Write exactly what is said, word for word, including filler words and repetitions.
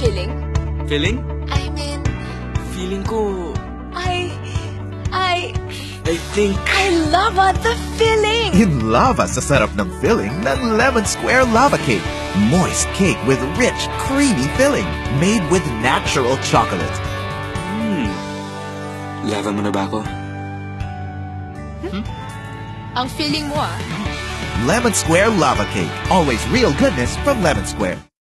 Feeling? Feeling? I mean... Feeling ko... I... I... I think... I love the feeling! In lava, sa sarap ng filling ng Lemon Square Lava Cake. Moist cake with rich, creamy filling. Made with natural chocolate. Hmm. Lava mo na ba ako? Hmm? Ang feeling mo ah. Lemon Square Lava Cake. Always real goodness from Lemon Square.